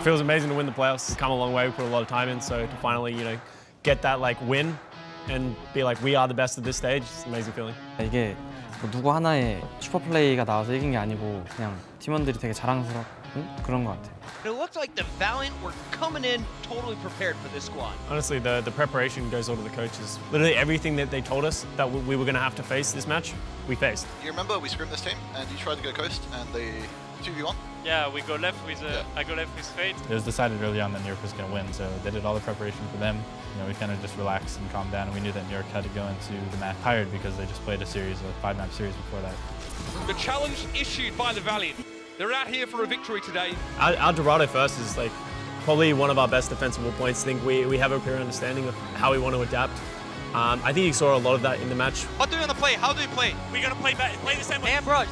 It feels amazing to win the playoffs. We've come a long way, we put a lot of time in, so to finally, you know, get that like win and be like, we are the best at this stage, it's an amazing feeling. 이게 누구 하나의 슈퍼 플레이가 나와서 이긴 게 아니고 그냥 팀원들이 되게 자랑스럽고 그런 것 같아요. It looked like the Valiant were coming in totally prepared for this squad. Honestly, the preparation goes all to the coaches. Literally everything that they told us that we were going to have to face this match, we faced. You remember we scrimmed this team and you tried to go coast and they 2v1? Yeah, we go left with I go left with Fate. It was decided early on that New York was going to win, so they did all the preparation for them. You know, we kind of just relaxed and calmed down, and we knew that New York had to go into the match tired because they just played a five-match series before that. The challenge issued by the Valiant. They're out here for a victory today. Our Dorado first is like probably one of our best defensible points. I think we have a clear understanding of how we want to adapt. I think you saw a lot of that in the match. What do we want to play? How do we play? We're going to play the same way. They approach.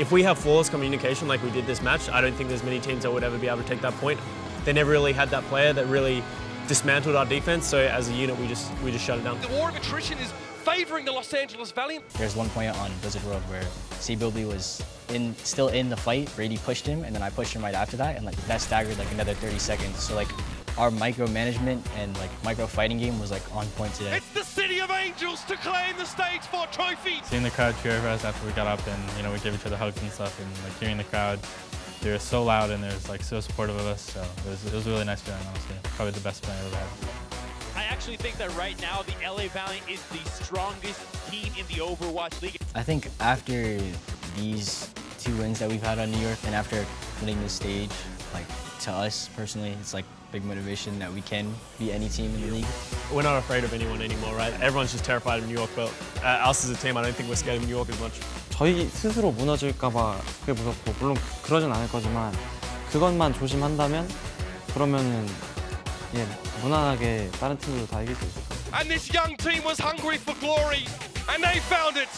If we have flawless communication like we did this match, I don't think there's many teams that would ever be able to take that point. They never really had that player that really dismantled our defense, so as a unit, we just shut it down. The war of attrition is favoring the Los Angeles Valiant. There's one point on Blizzard World where C-Bilby was still in the fight. Brady pushed him, and then I pushed him right after that, and like that staggered like another 30 seconds. So like our micromanagement and like micro-fighting game was like on point today. It's the City of Angels to claim the stage for trophy. Seeing the crowd cheer for us after we got up, and you know we gave each other hugs and stuff, and like hearing the crowd, they were so loud and they were like so supportive of us. So it was a really nice feeling, honestly. Probably the best feeling I've ever had. I actually think that right now the LA Valiant is the strongest team in the Overwatch League. I think after these two wins that we've had on New York and after winning this stage, like to us personally, it's like big motivation that we can beat any team in the league. We're not afraid of anyone anymore, right? Everyone's just terrified of New York, but us as a team, I don't think we're scared of New York as much. 저희 스스로 무너질까봐 그게 무섭고 물론 그러진 않을 거지만 그것만 조심한다면 그러면은. And this young team was hungry for glory, and they found it.